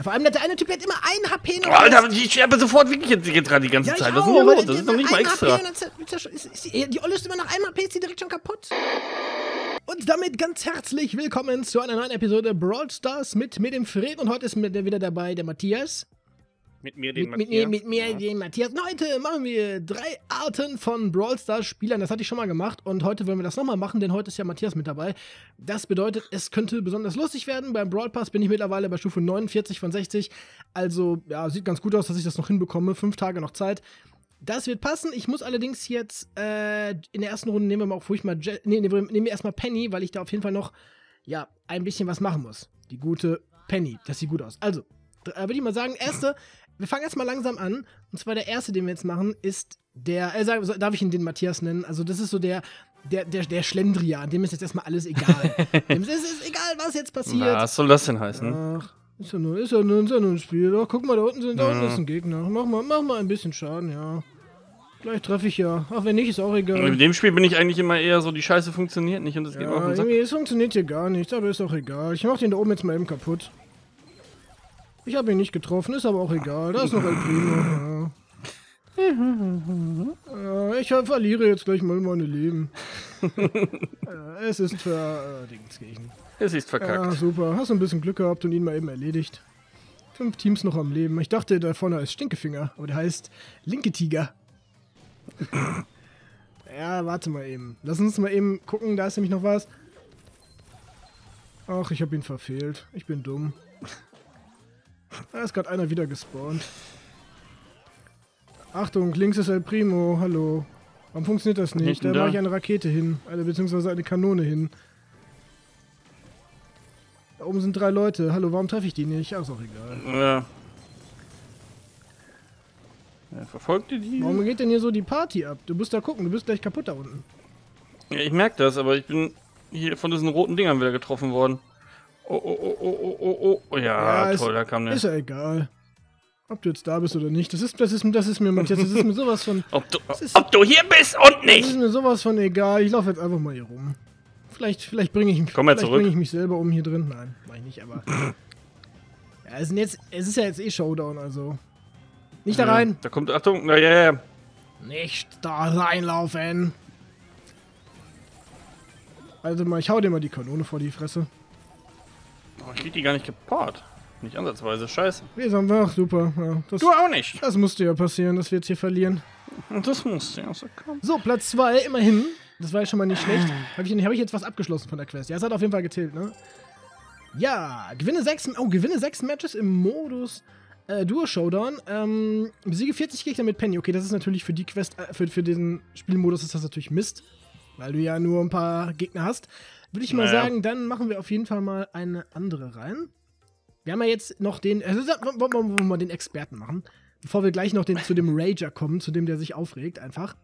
Ja, vor allem, der eine Typ, der hat immer einen HP noch. Alter, ich sterbe sofort wirklich jetzt gerade die ganze Zeit. Was ist denn los? Das ist noch nicht mal extra. Die Olle ist immer nach einem HP, ist die direkt schon kaputt. Und damit ganz herzlich willkommen zu einer neuen Episode Brawl Stars mit dem Fred. Und heute ist wieder dabei der Matthias. Mit mir, den Matthias. Und heute machen wir 3 Arten von Brawl Stars Spielern. Das hatte ich schon mal gemacht und heute wollen wir das nochmal machen, denn heute ist ja Matthias mit dabei. Das bedeutet, es könnte besonders lustig werden. Beim Brawl Pass bin ich mittlerweile bei Stufe 49 von 60. Also, ja, sieht ganz gut aus, dass ich das noch hinbekomme. 5 Tage noch Zeit. Das wird passen. Ich muss allerdings jetzt in der ersten Runde nehmen wir erstmal Penny, weil ich da auf jeden Fall noch, ja, ein bisschen was machen muss. Die gute Penny. Das sieht gut aus. Also, würde ich mal sagen, wir fangen erstmal langsam an. Und zwar der erste, den wir jetzt machen, ist der. Darf ich ihn den Matthias nennen? Also, das ist so der Schlendrian. Dem ist jetzt erstmal alles egal. Dem ist egal, was jetzt passiert. Na, was soll das denn heißen? Ach, ist ja nur ein Spiel. Doch, guck mal, da unten ist ein Gegner. Mach mal ein bisschen Schaden, ja. Gleich treffe ich ja. Ach, wenn nicht, ist auch egal. In dem Spiel bin ich eigentlich immer eher so, die Scheiße funktioniert nicht und es geht auch nicht. Nee, es funktioniert hier gar nichts, aber ist auch egal. Ich mach den da oben jetzt mal eben kaputt. Ich habe ihn nicht getroffen, ist aber auch egal. Da ist noch El Primo. Ja. Ich verliere jetzt gleich mal meine Leben. Es ist verkackt. Ja, super, hast ein bisschen Glück gehabt und ihn mal eben erledigt. 5 Teams noch am Leben. Ich dachte, da vorne ist Stinkefinger, aber der heißt Linke Tiger. Ja, warte mal eben. Lass uns mal eben gucken, da ist nämlich noch was. Ach, ich habe ihn verfehlt. Ich bin dumm. Da ist gerade einer wieder gespawnt. Achtung, links ist El Primo, hallo. Warum funktioniert das nicht? Da mache ich eine Rakete hin, beziehungsweise eine Kanone hin. Da oben sind 3 Leute, hallo, warum treffe ich die nicht? Ach, ist auch egal. Ja. Ja, verfolgt ihr die? Warum geht denn hier so die Party ab? Du musst da gucken, du bist gleich kaputt da unten. Ja, ich merke das, aber ich bin hier von diesen roten Dingern wieder getroffen worden. Oh. Ja, toll, da kam der. Ist ja egal. Ob du jetzt da bist oder nicht. Das ist mir sowas von... ob du hier bist und nicht! Das ist mir sowas von egal. Ich laufe jetzt einfach mal hier rum. Vielleicht bringe ich mich selber um hier drin. Nein, mach ich nicht, aber... ja, es ist ja jetzt eh Showdown, also... Nicht da rein! Da kommt... Achtung! Ja. Nicht da reinlaufen! Also mal, ich hau dir mal die Kanone vor die Fresse. Oh, ich krieg die gar nicht gepaart. Nicht ansatzweise, scheiße. Ach, super. Ja, du auch nicht. Das musste ja passieren, dass wir jetzt hier verlieren. Das musste ja so kommen. So, Platz 2, immerhin. Das war ja schon mal nicht schlecht. Hab ich jetzt was abgeschlossen von der Quest? Ja, es hat auf jeden Fall gezählt, ne? Ja, gewinne 6 Matches im Modus Duo Showdown. Besiege 40 Gegner mit Penny. Okay, das ist natürlich für die Quest, für diesen Spielmodus ist das natürlich Mist. Weil du ja nur ein paar Gegner hast. Würde ich mal sagen, dann machen wir auf jeden Fall mal eine andere rein. Wir haben ja jetzt noch den... wollen wir mal den Experten machen. Bevor wir gleich noch zu dem Rager kommen, zu dem, der sich aufregt einfach.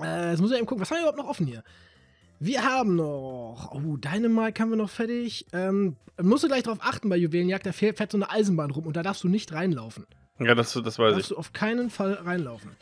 Jetzt muss ich eben gucken, was haben wir überhaupt noch offen hier? Wir haben noch... Oh, Dynamike haben wir noch fertig. Musst du gleich drauf achten bei Juwelenjagd, da fährt so eine Eisenbahn rum und da darfst du nicht reinlaufen. Ja, das weiß ich. Da darfst du auf keinen Fall reinlaufen.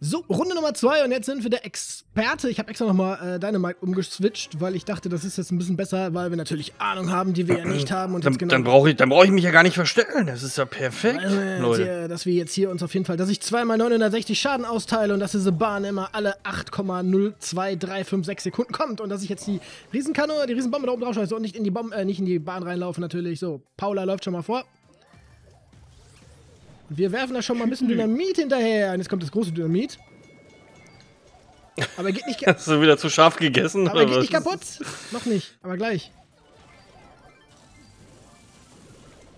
So, Runde Nummer 2 und jetzt sind wir der Experte. Ich habe extra nochmal Dynamike umgeswitcht, weil ich dachte, das ist jetzt ein bisschen besser, weil wir natürlich Ahnung haben, die wir ja nicht haben. Und dann brauche ich mich ja gar nicht verstellen, das ist ja perfekt, Leute. Dass wir jetzt hier uns auf jeden Fall, dass ich 2x 960 Schaden austeile und dass diese Bahn immer alle 8,02356 Sekunden kommt. Und dass ich jetzt die Riesenkanone, die Riesenbombe da oben drauf schmeiße und nicht in die Bahn reinlaufe natürlich. So, Paula läuft schon mal vor. Wir werfen da schon mal ein bisschen Dynamit hinterher. Und jetzt kommt das große Dynamit. Aber er geht nicht kaputt. Hast du wieder zu scharf gegessen? Aber er geht nicht kaputt. Noch nicht, aber gleich.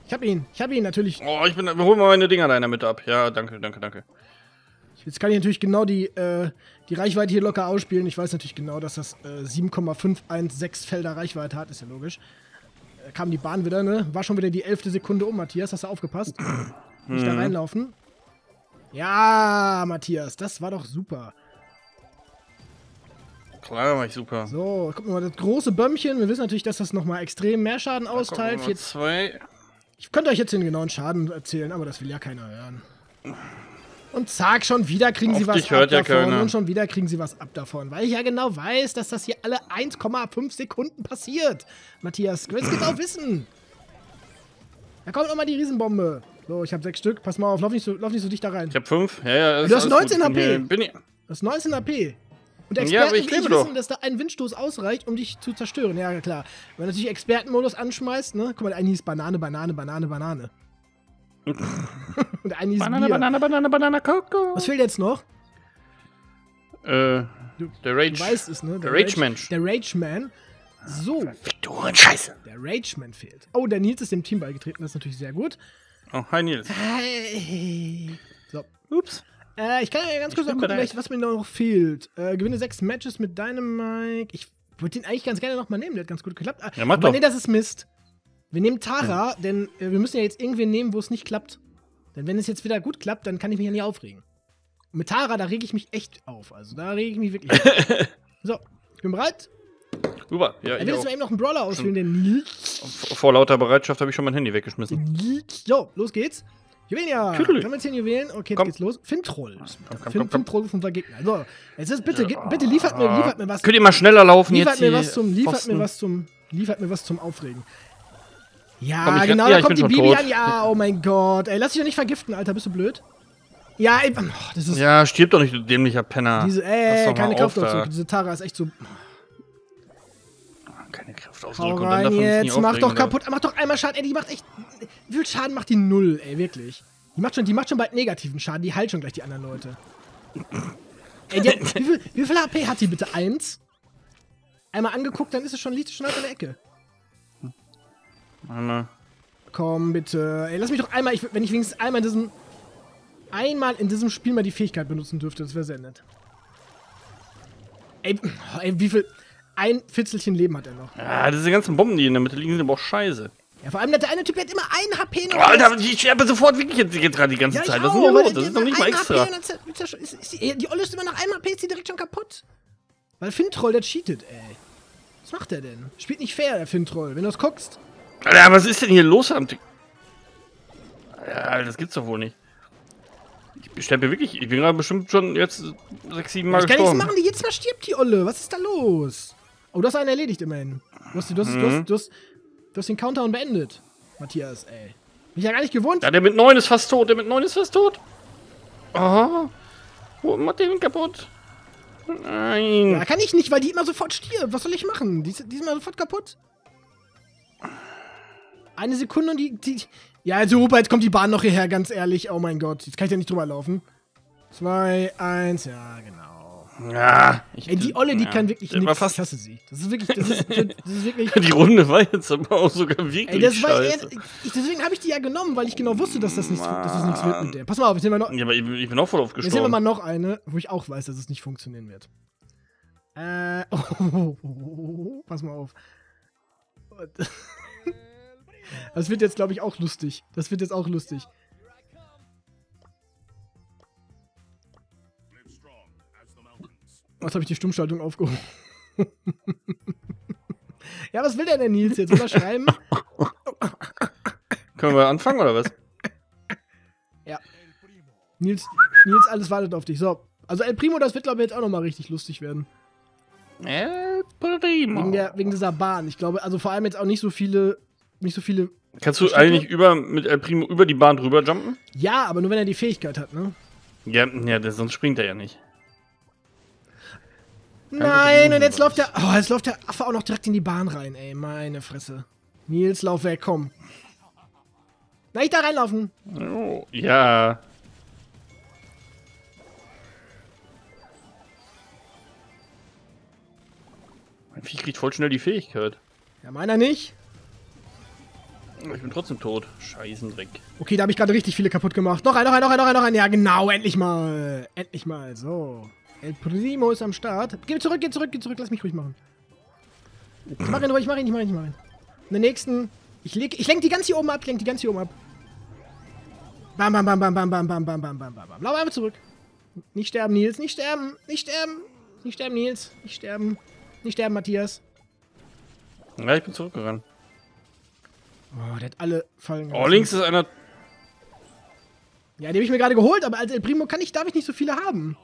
Ich hab ihn natürlich. Oh, hol mal meine Dinger da in der Mitte ab. Ja, danke. Jetzt kann ich natürlich genau die Reichweite hier locker ausspielen. Ich weiß natürlich genau, dass das 7,516 Felder Reichweite hat. Ist ja logisch. Da kam die Bahn wieder, ne? War schon wieder die 11. Sekunde um, Matthias. Hast du aufgepasst? Nicht da reinlaufen. Ja, Matthias, das war doch super. Klar war ich super. So, guck mal, das große Bömmchen. Wir wissen natürlich, dass das nochmal extrem mehr Schaden austeilt. Jetzt 2. Ich könnte euch jetzt den genauen Schaden erzählen, aber das will ja keiner hören. Und zack, schon wieder kriegen sie was ab davon. Und schon wieder kriegen sie was ab davon. Weil ich ja genau weiß, dass das hier alle 1,5 Sekunden passiert. Matthias, du willst es auch wissen. Da kommt nochmal die Riesenbombe. So, ich habe 6 Stück. Pass mal auf, lauf nicht so dicht da rein. Ich habe 5. Ja, ja, du hast 19 HP. Du hast 19 HP. Und Experten, aber ich lebe doch, wissen, dass da ein Windstoß ausreicht, um dich zu zerstören. Ja, klar. Wenn du natürlich Expertenmodus anschmeißt, ne? Guck mal, der eine hieß Banane, Banane, Banane, Banane. Und der eine hieß Banane, Bier. Banane, Banane, Banane, Coco. Was fehlt jetzt noch? Der Rage. Du weißt es, ne? Der Rage-Mensch. Der Rage-Man. So. Victor, Scheiße. Der Rage-Man fehlt. Oh, der Nils ist dem Team beigetreten. Das ist natürlich sehr gut. Oh, hi Nils. Hi. So. Ups. Ich kann ja ganz kurz gucken, was mir noch fehlt. Gewinne 6 Matches mit Dynamike. Ich würde den eigentlich ganz gerne nochmal nehmen. Der hat ganz gut geklappt. Ja, mach doch. Nee, das ist Mist. Wir nehmen Tara, denn wir müssen ja jetzt irgendwen nehmen, wo es nicht klappt. Denn wenn es jetzt wieder gut klappt, dann kann ich mich ja nicht aufregen. Und mit Tara, da rege ich mich echt auf. Also da rege ich mich wirklich auf. So, ich bin bereit. Rüber. Ja, ich will jetzt mal eben noch einen Brawler auswählen, denn... Vor lauter Bereitschaft habe ich schon mein Handy weggeschmissen. So, los geht's. Juwelen, ja. Haben wir 10 Juwelen? Okay, jetzt geht's los. Fintroll. Fintroll von unser Gegner. So, jetzt ist bitte liefert mir was. Könnt ihr mal schneller laufen jetzt? Liefert mir was zum Aufregen. Ja, genau, da kommt die Bibi an. Ja, oh mein Gott. Ey, lass dich doch nicht vergiften, Alter. Bist du blöd? Ja, ey, das ist... Ja, stirb doch nicht, du dämlicher Penner. Ey, keine Kraftausdrücke. Diese Tara ist echt so... Keine Kraftausdrücke und dann davon jetzt nicht mach doch kaputt. Mach doch einmal Schaden. Ey, die macht echt... Wie viel Schaden macht die? 0, ey, wirklich. Die macht schon bald negativen Schaden. Die heilt schon gleich die anderen Leute. Ey, wie viel HP hat die bitte? 1? Einmal angeguckt, dann liegt sie schon halt in der Ecke. Anna. Komm, bitte. Ey, lass mich doch einmal... wenn ich wenigstens einmal in diesem Spiel mal die Fähigkeit benutzen dürfte, das wäre sehr nett. Ey, wie viel... Ein Fitzelchen Leben hat er noch. Ja, diese ganzen Bomben, die in der Mitte liegen, sind aber auch scheiße. Ja, vor allem der eine Typ, der hat immer einen HP noch. Alter, ich sterbe sofort wirklich jetzt gerade die ganze Zeit. Was ist denn los? Das ist doch nicht mal extra. Die Olle ist immer nach einem HP, ist die direkt schon kaputt. Weil Fintroll, der cheatet, ey. Was macht der denn? Spielt nicht fair, der Fintroll, wenn du das guckst. Alter, was ist denn hier los am Tick? Alter, das gibt's doch wohl nicht. Ich sterbe wirklich. Ich bin gerade bestimmt schon jetzt 6, 7 Mal gestorben. Ich kann nichts machen, jetzt mal stirbt die Olle. Was ist da los? Oh, du hast einen erledigt immerhin. Du hast den Countdown beendet, Matthias, ey. Bin ich ja gar nicht gewohnt. Ja, der mit 9 ist fast tot, Aha. Oh, mach den kaputt. Nein. Ja, kann ich nicht, weil die immer sofort stirbt. Was soll ich machen? Die ist immer sofort kaputt. Eine Sekunde und die... Ja, super, jetzt kommt die Bahn noch hierher, ganz ehrlich. Oh mein Gott, jetzt kann ich ja nicht drüber laufen. 2, 1, ja, genau. Ja, ey, die Olle, die kann wirklich nichts. Ich hasse sie. Das ist wirklich die Runde war jetzt aber auch sogar wirklich scheiße. Deswegen habe ich die ja genommen, weil ich genau wusste, dass das nichts wird mit der. Pass mal auf, jetzt nehmen wir noch... Ja, aber ich bin auch voll aufgestorben. Jetzt nehmen wir mal noch eine, wo ich auch weiß, dass es nicht funktionieren wird. Pass mal auf. Das wird jetzt, glaube ich, auch lustig. Was habe ich die Stummschaltung aufgehoben? Ja, was will denn der Nils jetzt? Will er schreiben? Können wir anfangen oder was? Ja. Nils, alles wartet auf dich. So. Also El Primo, das wird, glaube ich, jetzt auch nochmal richtig lustig werden. El Primo. Wegen dieser Bahn. Ich glaube, also vor allem jetzt auch nicht so viele. Kannst du eigentlich mit El Primo über die Bahn drüber jumpen? Ja, aber nur wenn er die Fähigkeit hat, ne? Ja, sonst springt er ja nicht. Nein, und jetzt läuft der Affe auch noch direkt in die Bahn rein, ey. Meine Fresse. Nils, lauf weg, komm. Na, ich da reinlaufen. Oh, ja. Mein Vieh kriegt voll schnell die Fähigkeit. Ja, meiner nicht. Ich bin trotzdem tot. Scheißendreck. Okay, da habe ich gerade richtig viele kaputt gemacht. Noch ein. Ja, genau, endlich mal. So. El Primo ist am Start. Geh zurück, lass mich ruhig machen. Ich mach ihn ruhig, ich mach ihn. Und den nächsten. Ich lenk die ganz hier oben ab, Bam. Lauf einfach zurück. Nicht sterben, Nils, nicht sterben, Matthias. Ja, ich bin zurückgerannt. Oh, der hat alle fallen gelassen. Oh, links ist einer. Ja, den habe ich mir gerade geholt, aber als El Primo darf ich nicht so viele haben.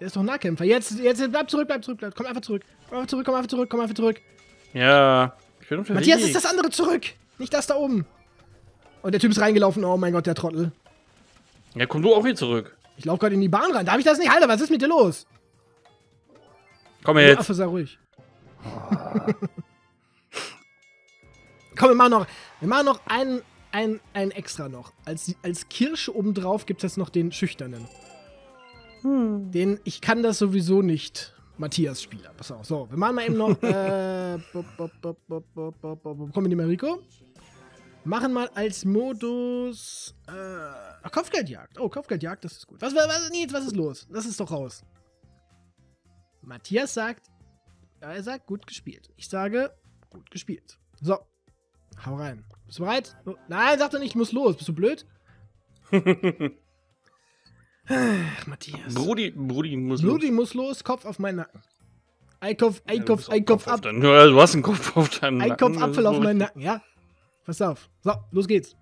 Der ist doch ein Nahkämpfer. Jetzt bleib zurück. Komm einfach zurück. Ja. Ich bin auf der Matthias, ist das andere zurück. Nicht das da oben. Und der Typ ist reingelaufen. Oh mein Gott, der Trottel. Ja, komm du auch hier zurück. Ich laufe gerade in die Bahn rein. Darf ich das nicht? Alter, was ist mit dir los? Komm jetzt. Affe, sei ruhig. Komm, wir machen noch einen extra noch. Als Kirsche obendrauf gibt es jetzt noch den Schüchternen. Hm. Den, ich kann das sowieso nicht. Matthias-Spieler. Pass auf. So, wir machen mal eben noch. Kommen wir nicht mehr, Rico? Machen mal als Modus. Kopfgeldjagd. Oh, Kopfgeldjagd, das ist gut. Was Nils, was ist los? Das ist doch raus. Matthias sagt. Er sagt, gut gespielt. Ich sage, gut gespielt. So. Hau rein. Bist du bereit? Nein, sag doch nicht, ich muss los. Bist du blöd? Ach, Matthias. Brudi muss los, Kopf auf meinen Nacken. Kopf ab. Ja, du hast einen Kopf auf deinem Nacken. Kopf Apfel auf meinen Nacken, ja. Pass auf. So, los geht's.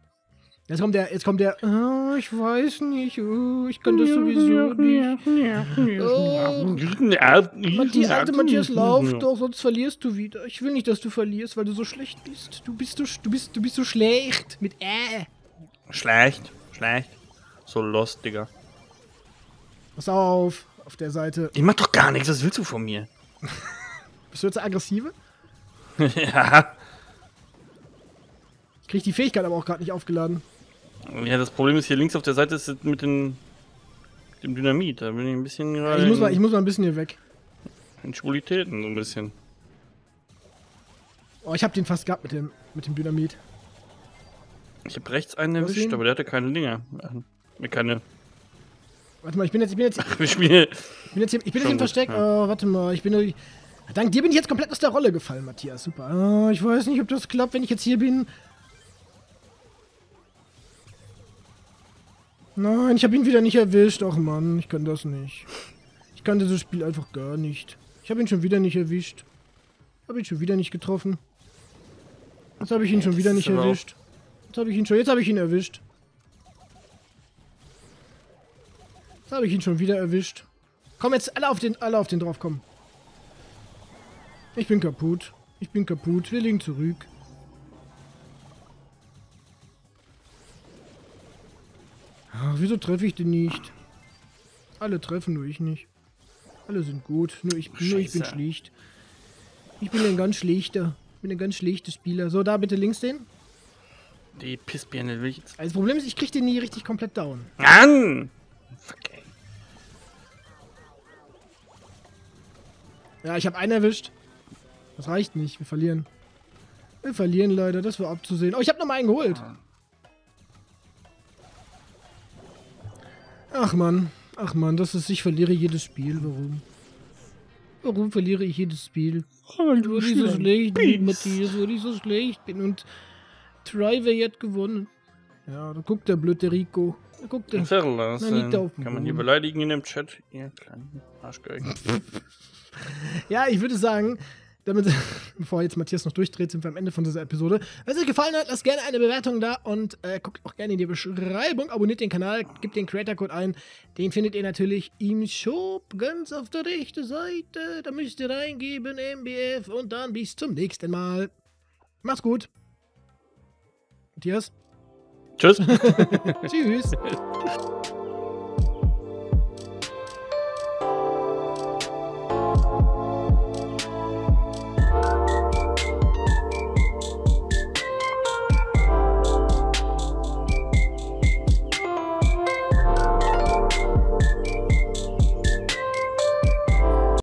Jetzt kommt der. Oh, ich weiß nicht. Oh, ich kann das sowieso nicht. Oh, Matthias, lauf doch, sonst verlierst du wieder. Ich will nicht, dass du verlierst, weil du so schlecht bist. Du bist so schlecht. Mit Ä. Schlecht. So lost, Digga. Pass auf der Seite. Ich mach doch gar nichts, was willst du von mir? Bist du jetzt aggressive? Ja. Ich krieg die Fähigkeit aber auch gerade nicht aufgeladen. Ja, das Problem ist, hier links auf der Seite ist mit dem Dynamit. Da bin ich ein bisschen gerade... Ich muss mal ein bisschen hier weg. In Schwulitäten, so ein bisschen. Oh, ich hab den fast gehabt mit dem Dynamit. Ich hab rechts einen erwischt, aber der hatte keine Dinger. Keine... Warte mal, ich bin jetzt ich bin jetzt im Versteck. Ja. Oh, warte mal, dank dir bin ich jetzt komplett aus der Rolle gefallen, Matthias. Super. Oh, ich weiß nicht, ob das klappt, wenn ich jetzt hier bin. Nein, ich habe ihn wieder nicht erwischt. Ach Mann, ich kann das nicht. Ich kann dieses Spiel einfach gar nicht. Ich habe ihn schon wieder nicht erwischt. Habe ihn schon wieder nicht getroffen. Jetzt habe ich ihn schon wieder nicht erwischt. Jetzt habe ich ihn erwischt. Habe ich ihn schon wieder erwischt. Komm jetzt, alle auf den drauf, komm. Ich bin kaputt. Wir liegen zurück. Ach, wieso treffe ich den nicht? Alle treffen, nur ich nicht. Alle sind gut, nur ich bin schlicht. Ich bin ein ganz schlechter. Ich bin ein ganz schlechter Spieler. So, da bitte links den. Die Pissbirne will ich jetzt. Das Problem ist, ich krieg den nie richtig komplett down. Mann! Fuck, ey. Ja, ich habe einen erwischt. Das reicht nicht. Wir verlieren. Wir verlieren leider. Das war abzusehen. Oh, ich habe noch mal einen geholt. Ach Mann, ich verliere jedes Spiel. Warum verliere ich jedes Spiel? Weil ich so schlecht bin, Matthias. Weil ich so schlecht bin. Und Try hat gewonnen. Ja, da guckt der blöde Rico. Kann man hier beleidigen in dem Chat? Ihr kleinen Arschgeigen. Ja, ich würde sagen, damit, bevor jetzt Matthias noch durchdreht, sind wir am Ende von dieser Episode. Wenn es euch gefallen hat, lasst gerne eine Bewertung da und guckt auch gerne in die Beschreibung. Abonniert den Kanal, gebt den Creator-Code ein. Den findet ihr natürlich im Shop ganz auf der rechten Seite. Da müsst ihr reingeben, MBF, und dann bis zum nächsten Mal. Macht's gut. Matthias? Tschüss. Tschüss.